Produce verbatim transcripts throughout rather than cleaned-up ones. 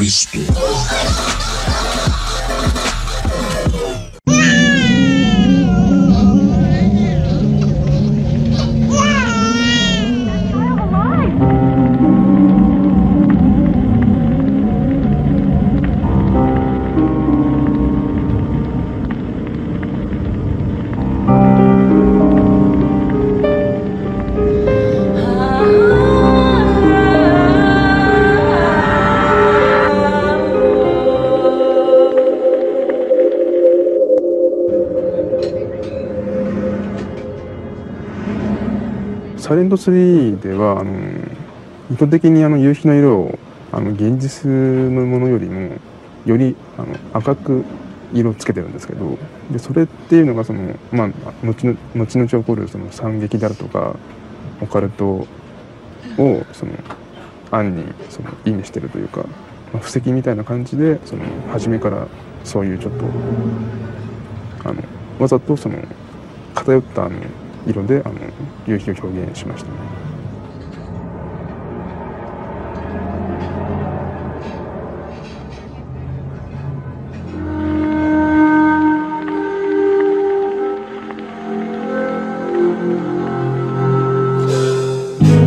Cristo.サイレントスリーではあの意図的にあの夕日の色をあの現実のものよりもよりあの赤く色をつけてるんですけど、でそれっていうのがその、まあ、後の後々起こるその惨劇であるとかオカルトをその暗にその意味してるというか、まあ、布石みたいな感じでその初めからそういうちょっとあのわざとその偏ったあの色であの夕日を表現しましたね。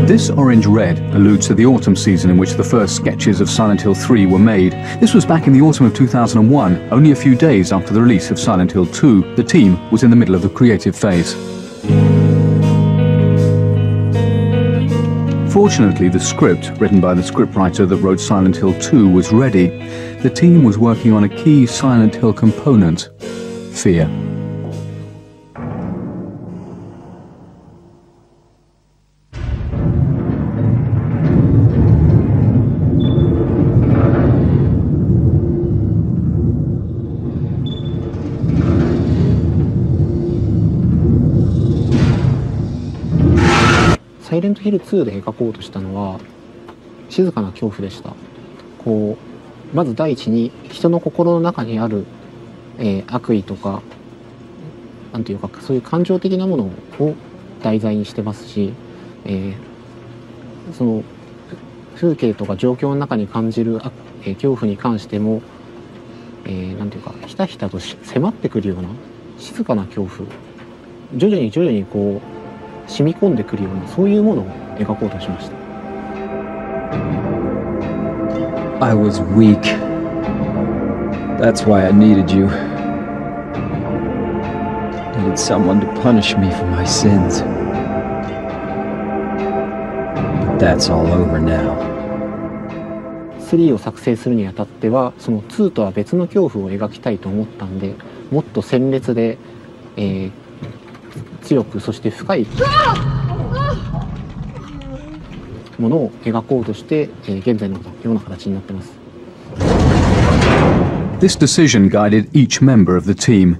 This orange-red alludes to the autumn season in which the first sketches of Silent Hill three were made. This was back in the autumn of two thousand one, only a few days after the release of Silent Hill two. The team was in the middle of the creative phase. Fortunately, the script, written by the scriptwriter that wrote Silent Hill two, was ready. The team was working on a key Silent Hill component, fear.サイレントヒルツーで描こうとしたのは静かな恐怖でした。こうまず第一に人の心の中にある、えー、悪意とかなんていうかそういう感情的なものを題材にしてますし、えー、その風景とか状況の中に感じる、えー、恐怖に関しても、えー、なんていうかひたひたと迫ってくるような静かな恐怖、徐々に徐々にこう染み込んでくるようなそういうものを描こうとしました。I was weak. That's why I needed you. Needed someone to punish me for my sins. But that's all over now. スリーを作成するにあたっては、そのツーとは別の恐怖を描きたいと思ったんで、もっと鮮烈で、えー強くそして深いものを描こうとして、えー、現在のような形になってます。This decision guided each member of the team.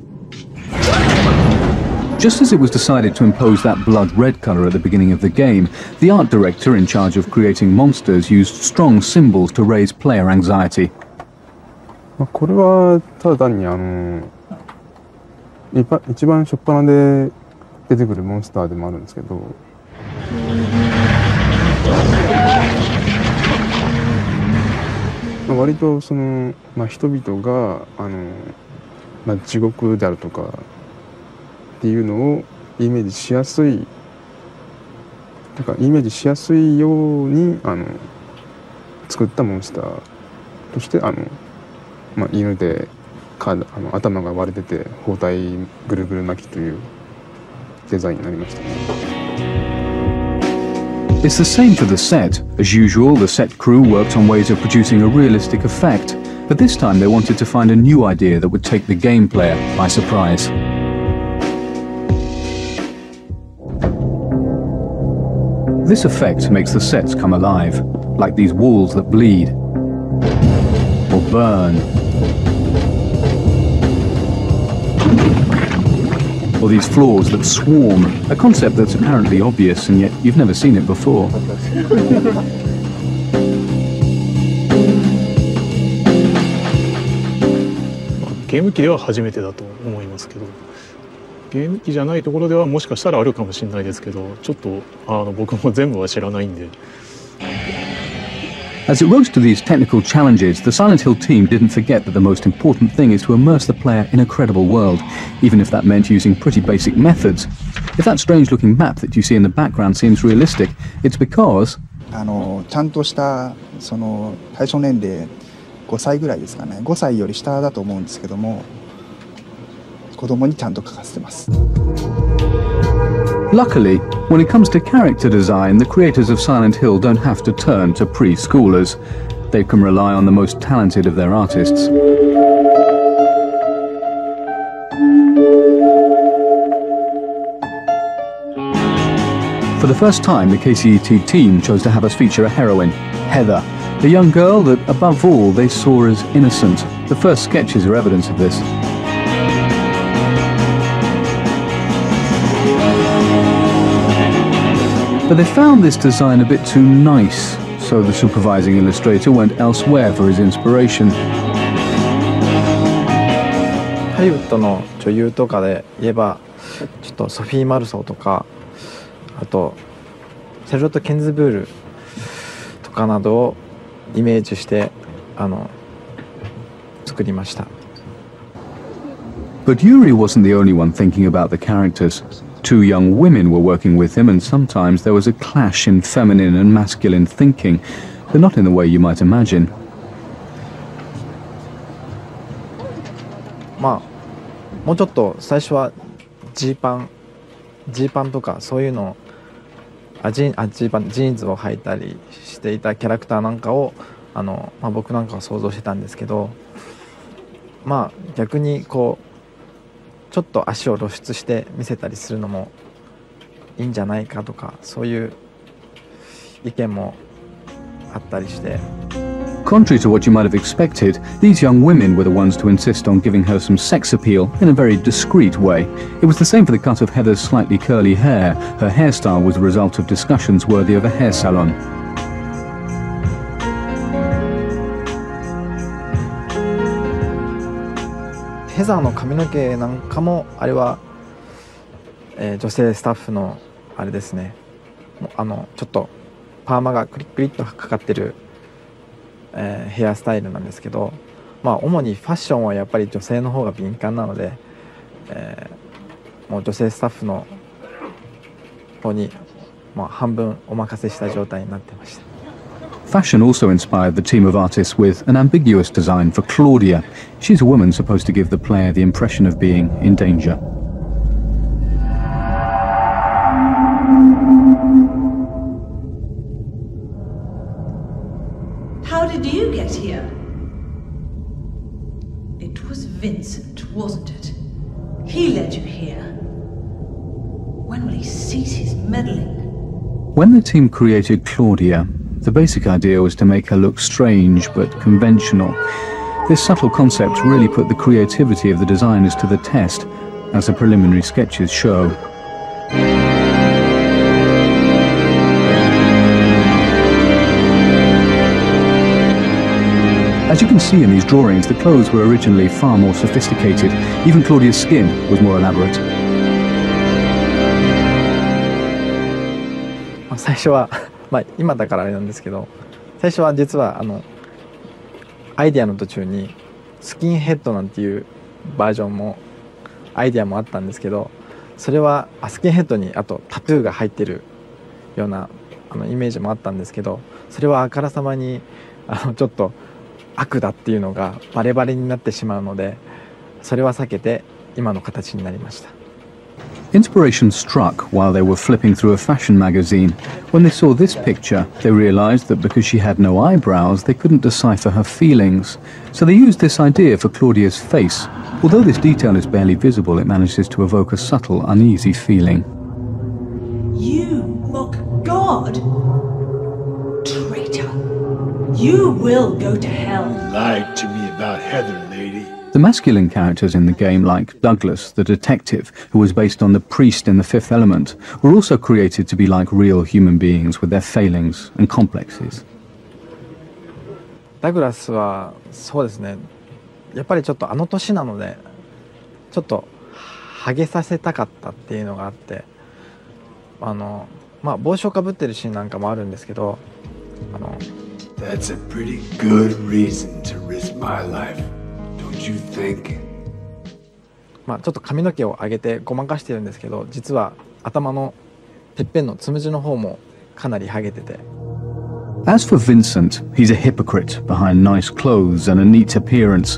Just as it was decided to impose that blood red color at the beginning of the game, the art director in charge of creating monsters used strong symbols to raise player anxiety. これはただ単にあの一番初っ端で出てくるモンスターでもあるんですけど、まあ、割とその、まあ、人々があの、まあ、地獄であるとかっていうのをイメージしやすいなんかイメージしやすいようにあの作ったモンスターとしてあの、まあ、犬でかあの頭が割れてて包帯ぐるぐる巻きという。デザインになりましたね。It's the same for the set. As usual, the set crew worked on ways of producing a realistic effect, but this time they wanted to find a new idea that would take the game player by surprise. This effect makes the sets come alive, like these walls that bleed or burn. Or these floors that swarm, a concept that's apparently obvious and yet you've never seen it before. As it rose to these technical challenges, the Silent Hill team didn't forget that the most important thing is to immerse the player in a credible world, even if that meant using pretty basic methods. If that strange-looking map that you see in the background seems realistic, it's because... あの、ちゃんとしたその対象年齢ごさいぐらいですかね。ごさいより下だと思うんですけども、子供にちゃんと書かせてます。 Luckily, when it comes to character design, the creators of Silent Hill don't have to turn to preschoolers. They can rely on the most talented of their artists. For the first time, the K C E T team chose to have us feature a heroine, Heather, a young girl that, above all, they saw as innocent. The first sketches are evidence of this. But they found this design a bit too nice, so the supervising illustrator went elsewhere for his inspiration. ハリウッドの女優とかで言えば、ちょっとソフィー・マルソーとか、あとセルロット・ケンズブールとかなどをイメージしてあの作りました。But Yuri wasn't the only one thinking about the characters. Two young women were working with him, and sometimes there was a clash in feminine and masculine thinking, but not in the way you might imagine. まあ、もうちょっと最初はジーパン、ジーパンとかそういうの、あ、ジー、あ、ジーパン、ジーンズを履いたりしていたキャラクターなんかをあの、まあ、僕なんかは想像してたんですけど、まあ逆にこう。ちょっと足を露出して見せたりするのもいいんじゃないかとかそういう意見もあったりして。Contrary to what you might have expected, these young women were the ones to insist on giving her some sex appeal in a very discreet way. It was the same for the cut of Heather's slightly curly hair. Her hairstyle was the result of discussions worthy of a hair salon. ヘザーの髪の毛なんかもあれは、えー、女性スタッフのあれですねあのちょっとパーマがクリックリッとかかってる、えー、ヘアスタイルなんですけど、まあ、主にファッションはやっぱり女性の方が敏感なので、えー、もう女性スタッフの方に、まあ、半分お任せした状態になってました。Fashion also inspired the team of artists with an ambiguous design for Claudia. She's a woman supposed to give the player the impression of being in danger. How did you get here? It was Vincent, wasn't it? He led you here. When will he cease his meddling? When the team created Claudia, the basic idea was to make her look strange but conventional. This subtle concept really put the creativity of the designers to the test, as the preliminary sketches show. As you can see in these drawings, the clothes were originally far more sophisticated. Even Claudia's skin was more elaborate. 最初はまあ今だからあれなんですけど最初は実はあのアイデアの途中にスキンヘッドなんていうバージョンもアイデアもあったんですけどそれはスキンヘッドにあとタトゥーが入ってるようなあのイメージもあったんですけどそれはあからさまにあのちょっと悪だっていうのがバレバレになってしまうのでそれは避けて今の形になりました。Inspiration struck while they were flipping through a fashion magazine. When they saw this picture, they realized that because she had no eyebrows, they couldn't decipher her feelings. So they used this idea for Claudia's face. Although this detail is barely visible, it manages to evoke a subtle, uneasy feeling. You mock God! Traitor! You will go to hell! You lied to me about Heather, lady. The masculine characters in the game, like Douglas, the detective, who was based on the priest in The Fifth Element, were also created to be like real human beings with their failings and complexes. Douglas はそうですね。やっぱりちょっとあの年なので、ちょっとハゲさせたかったっていうのがあって、あのまあ帽子をかぶってるシーンなんかもあるんですけど、あの That's a pretty good reason to risk my life, don't you think? まあちょっと髪の毛を上げてごまかしてるんですけど、実は頭のてっぺんのつむじの方もかなりハゲてて。As for Vincent, he's a hypocrite behind nice clothes and a neat appearance.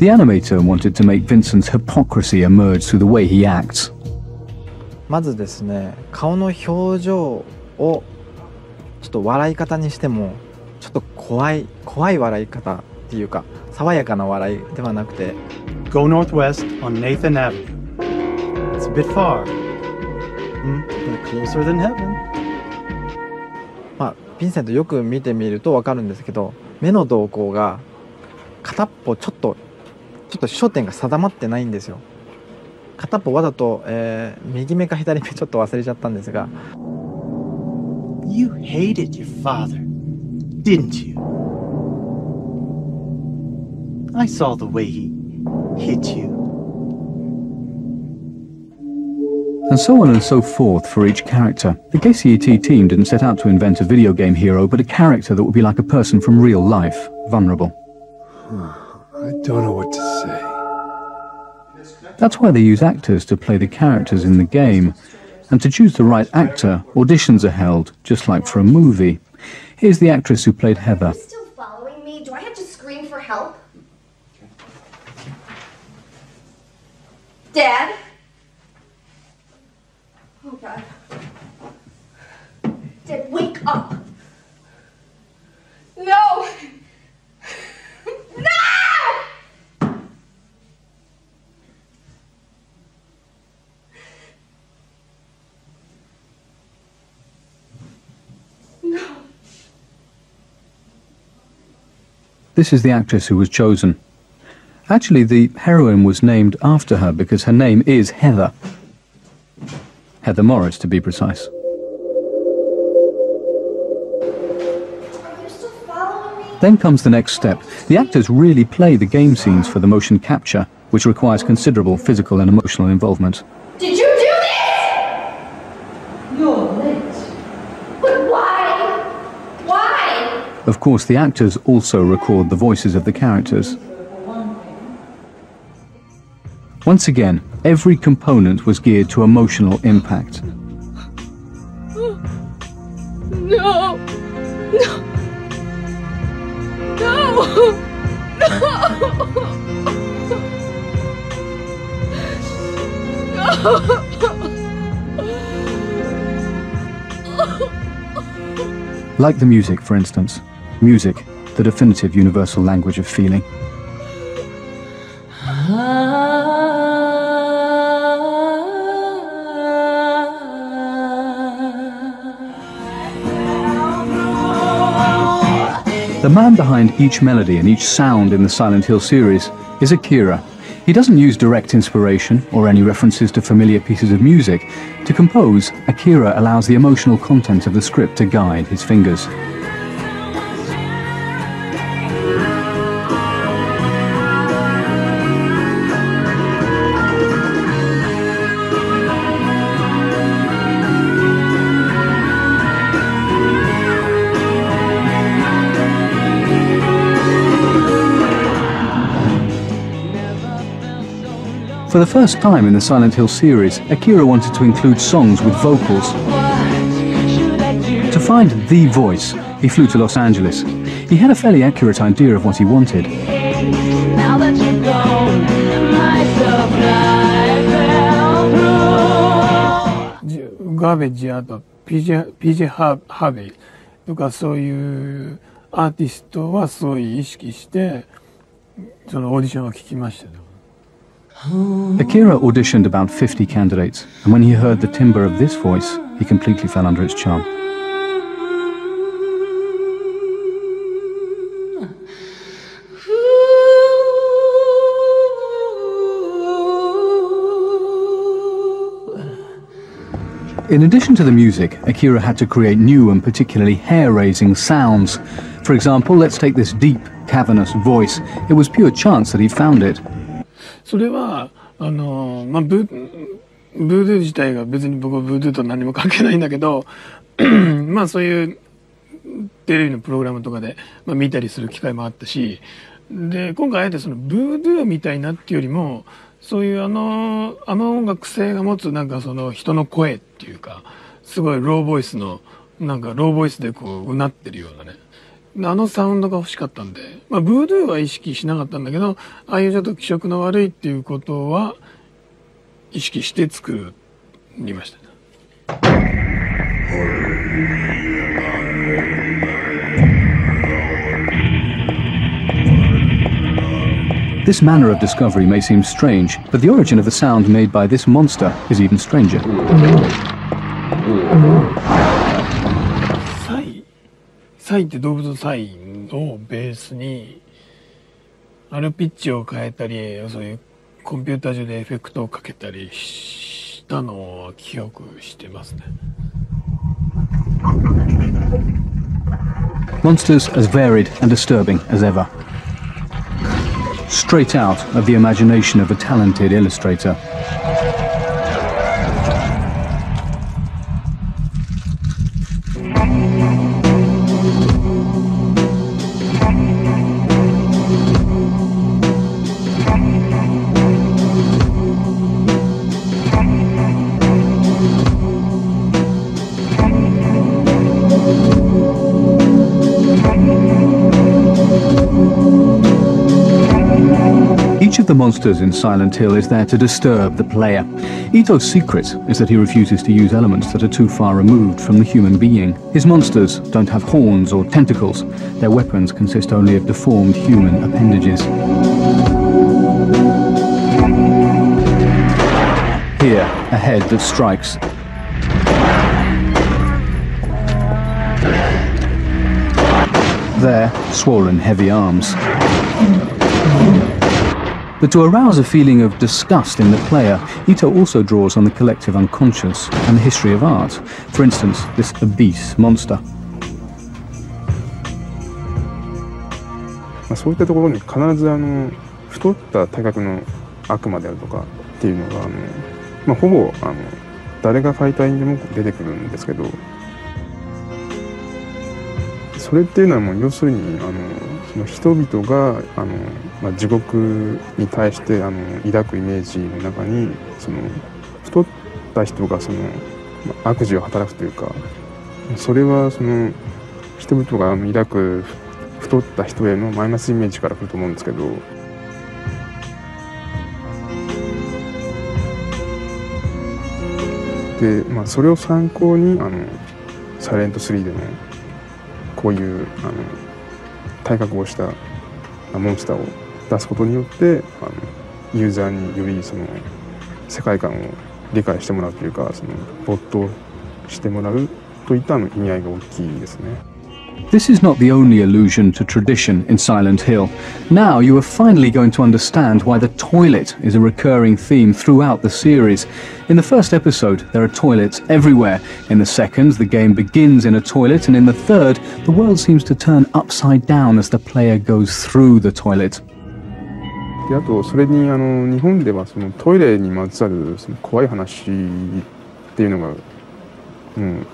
The animator wanted to make Vincent's hypocrisy emerge through the way he acts. まずですね、顔の表情をちょっと笑い方にしてもちょっと怖い怖い笑い方っていうか、爽やかな笑いではなくて。Go northwest on Nathan Avenue. It's a bit far, but closer than heaven. まあヴィンセントよく見てみるとわかるんですけど、目の瞳孔が片っぽちょっとちょっと焦点が定まってないんですよ。片っぽわざと、えー、右目か左目ちょっと忘れちゃったんですが。You hated your father, didn't you? I saw the way he hit you. And so on and so forth for each character. The ケーシーイーティー team didn't set out to invent a video game hero, but a character that would be like a person from real life, vulnerable. I don't know what to say. That's why they use actors to play the characters in the game. And to choose the right actor, auditions are held, just like for a movie. Here's the actress who played Heather. Are you still following me? Do I have to scream for help? Dad? Oh, God. Dad, wake up! No! No! No. This is the actress who was chosen. Actually, the heroine was named after her because her name is Heather. Heather Morris, to be precise. Then comes the next step. The actors really play the game scenes for the motion capture, which requires considerable physical and emotional involvement. Did you do this? You're late. But why? Why? Of course, the actors also record the voices of the characters. Once again, every component was geared to emotional impact. No! No! No! No! No! Like the music, for instance. Music, the definitive universal language of feeling. The man behind each melody and each sound in the Silent Hill series is Akira. He doesn't use direct inspiration or any references to familiar pieces of music. To compose, Akira allows the emotional content of the script to guide his fingers. For the first time in the Silent Hill series, Akira wanted to include songs with vocals. To find the voice, he flew to Los Angeles. He had a fairly accurate idea of what he wanted. Now that you're gone, my supply fell through. Garbage や ピージェー ハーベイとかそういうアーティストはすごい意識してそのオーディションを聞きましたね。Akira auditioned about fifty candidates, and when he heard the timbre of this voice, he completely fell under its charm. In addition to the music, Akira had to create new and particularly hair-raising sounds. For example, let's take this deep, cavernous voice. It was pure chance that he found it. それはあのまあブブードゥー自体が別に僕はブードゥーと何も関係ないんだけどまあそういうテレビのプログラムとかで、まあ、見たりする機会もあったし、で今回あえてそのブードゥーみたいなっていうよりもそういうあのあの音楽性が持つなんかその人の声っていうかすごいローボイスのなんかローボイスでこううなってるようなねあのサウンドが欲しかったんで、まあ、ブードゥーは意識しなかったんだけどああいうちょっと気色の悪いっていうことは意識して作りましたね。This manner of discovery may seem strange, but the origin of the sound made by this monster is even stranger. Sai, sai って動物のサイをベースに、あるピッチを変えたり、そういうコンピューター上でエフェクトをかけたりしたのを記憶してますね。Monsters as varied and disturbing as ever.Straight out of the imagination of a talented illustrator. The monsters in Silent Hill is there to disturb the player. Ito's secret is that he refuses to use elements that are too far removed from the human being. His monsters don't have horns or tentacles. Their weapons consist only of deformed human appendages. Here, a head that strikes. There, swollen heavy arms.But to arouse a feeling of disgust in the player, Ito also draws on the collective unconscious and the history of art. For instance, this obese monster. そういったところに必ずあの太った体格の悪魔であるとかっていうのがあの、まあ、ほぼあの誰が描いた絵にでも出てくるんですけど、それっていうのはもう要するにあの。人々があの、まあ、地獄に対してあの抱くイメージの中にその太った人がその、まあ、悪事を働くというかそれはその人々が抱く太った人へのマイナスイメージからくると思うんですけどで、まあ、それを参考にあのサイレントスリーでのこういうあの体格をしたモンスターを出すことによってあのユーザーによりその世界観を理解してもらうというかその没頭してもらうといった意味合いが大きいですね。This is not the only allusion to tradition in Silent Hill. Now you are finally going to understand why the toilet is a recurring theme throughout the series. In the first episode, there are toilets everywhere. In the second, the game begins in a toilet, and in the third, the world seems to turn upside down as the player goes through the toilet. で、あとそれにあの日本ではそのトイレにまつわるその怖い話っていうのが、うん、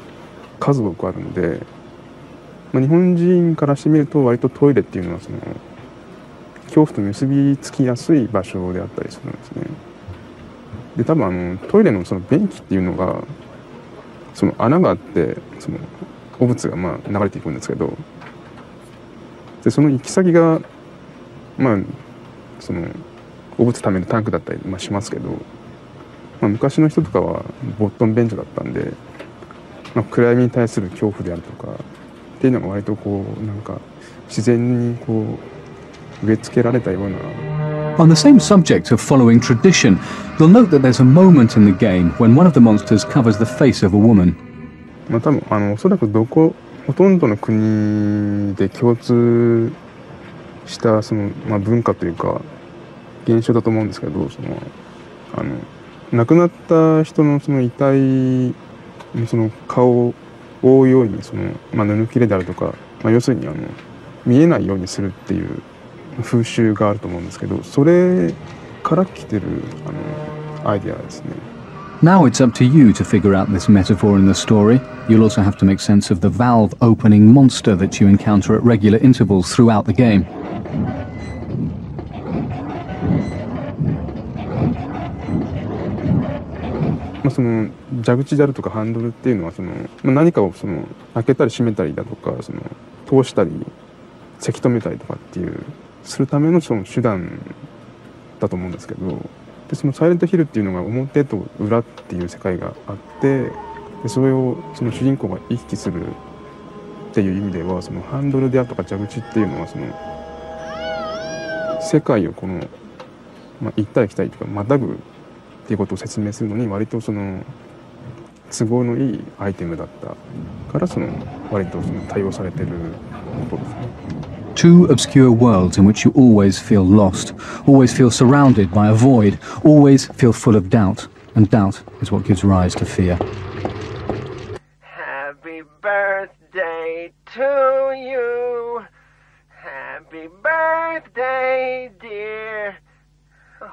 数多くあるので。日本人からしてみると割とトイレっていうのはその恐怖と結びつきやすい場所であったりするんですね。で多分あのトイレのその便器っていうのがその穴があってその汚物がまあ流れていくんですけどでその行き先がまあその汚物ためのタンクだったりまあしますけど、まあ、昔の人とかはボットン便所だったんで、まあ、暗闇に対する恐怖であるとか。っていうのが割とこうなんか自然にこう植え付けられたような。On the same subject of following tradition, you'll note that there's a moment in the game when one of the monsters covers the face of a woman. まあ多分あのおそらくどこほとんどの国で共通したそのまあ文化というか現象だと思うんですけど、そのあの亡くなった人のその遺体のその顔を覆うようにその、まあ、布切れであるとか、まあ、要するにあの見えないようにするっていう風習があると思うんですけどそれから来てるあのアイデアですね。Now it's up to you to figure out this metaphor in the story. You'll also have to make sense of the valve opening monster that you encounter at regular intervals throughout the game.その蛇口であるとかハンドルっていうのはその何かをその開けたり閉めたりだとかその通したりせき止めたりとかっていうするためのその手段だと思うんですけど、でそのサイレントヒルっていうのが表と裏っていう世界があって、でそれをその主人公が行き来するっていう意味ではそのハンドルであるとか蛇口っていうのはその世界をこの、まあ、行ったり来たりとかまたぐっていうことを説明するのに割とその都合のいいアイテムだったからその割とその対応されてることですね。Two obscure worlds in which you always feel lost, always feel surrounded by a void, always feel full of doubt, and doubt is what gives rise to fear. Happy birthday to you. Happy birthday, dear. Oh,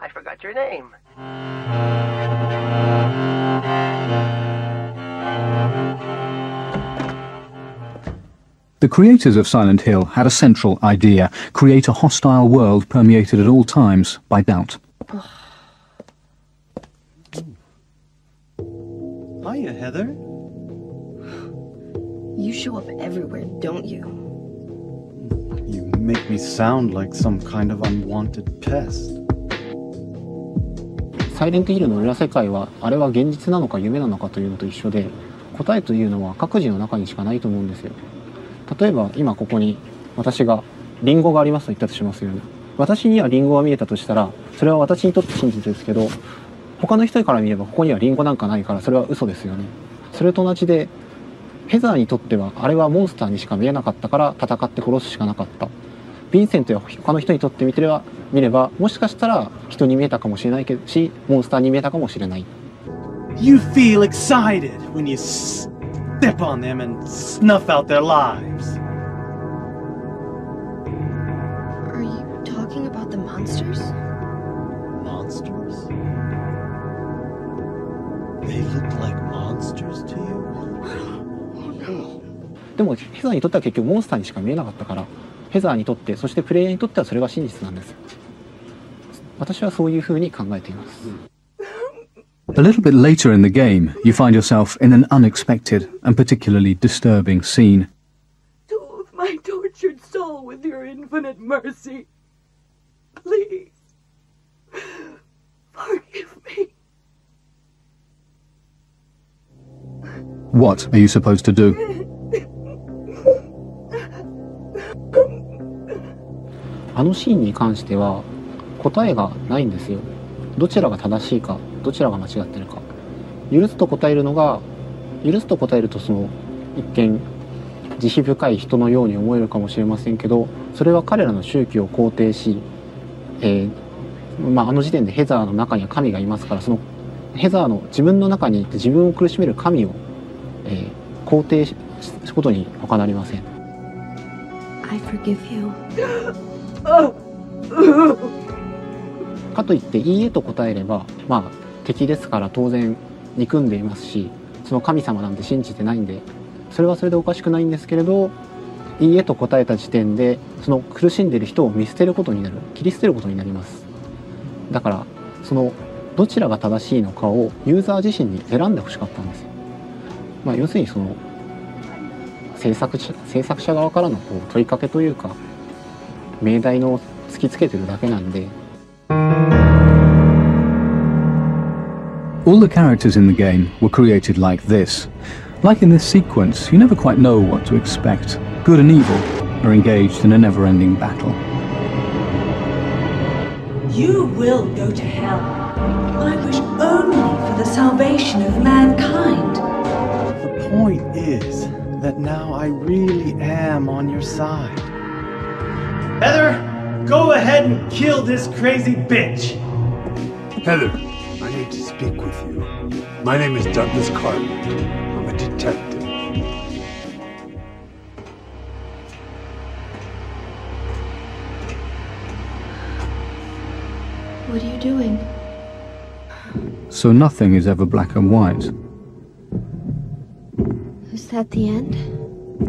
I forgot your name.The creators of Silent Hill had a central idea: create a hostile world permeated at all times by doubt. Hiya, Heather. You show up everywhere, don't you? You make me sound like some kind of unwanted pest.サイレントヒルの裏世界はあれは現実なのか夢なのかというのと一緒で、答えというのは各自の中にしかないと思うんですよ。例えば今ここに私がリンゴがありますと言ったとしますよね。私にはリンゴが見えたとしたらそれは私にとって真実ですけど、他の人から見ればここにはリンゴなんかないからそれは嘘ですよね。それと同じでヘザーにとってはあれはモンスターにしか見えなかったから戦って殺すしかなかった。ヴィンセントや他の人にとって見てれば見ればもしかしたら人に見えたかもしれないけどしモンスターに見えたかもしれない。 You feel excited when you step on them and snuff out their lives. Are you talking about the monsters? Monsters? They look like monsters to you? Oh no. でもヘザーにとっては結局モンスターにしか見えなかったからヘザーにとってそしてプレイヤーにとってはそれが真実なんです。私はそういうふうに考えています。 A little bit later in the game you find yourself in an unexpected and particularly disturbing scene. Soothe my tortured soul with your infinite mercy. Please forgive me. What are you supposed to do?あのシーンに関しては答えがないんですよ。どちらが正しいかどちらが間違ってるか。許すと答えるのが許すと答えるとその一見慈悲深い人のように思えるかもしれませんけど、それは彼らの宗教を肯定し、えーまあ、あの時点でヘザーの中には神がいますから、そのヘザーの自分の中にいて自分を苦しめる神を、えー、肯定することに他なりません。I forgive you.かといって「いいえ」と答えれば、まあ、敵ですから当然憎んでいますし、その神様なんて信じてないんでそれはそれでおかしくないんですけれど、「いいえ」と答えた時点でその苦しんでいる人を見捨てることになる、切り捨てることになります。だからそのどちらが正しいのかをユーザー自身に選んでほしかったんですよ。まあ、要するにその制作者、制作者側からのこう問いかけというか命題の突きつけてるだけなんで。 All the characters in the game were created like this. Like in this sequence, you never quite know what to expect. Good and evil are engaged in a never-ending battle. You will go to hell. I wish only for the salvation of mankind. The point is that now I really am on your side.Heather, go ahead and kill this crazy bitch. Heather, I need to speak with you. My name is Douglas Carpenter. I'm a detective. What are you doing? so nothing is ever black and white. Is that the end?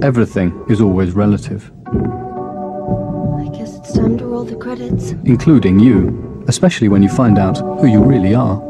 Everything is always relative. I guess it's time to roll the credits. Including you, especially when you find out who you really are.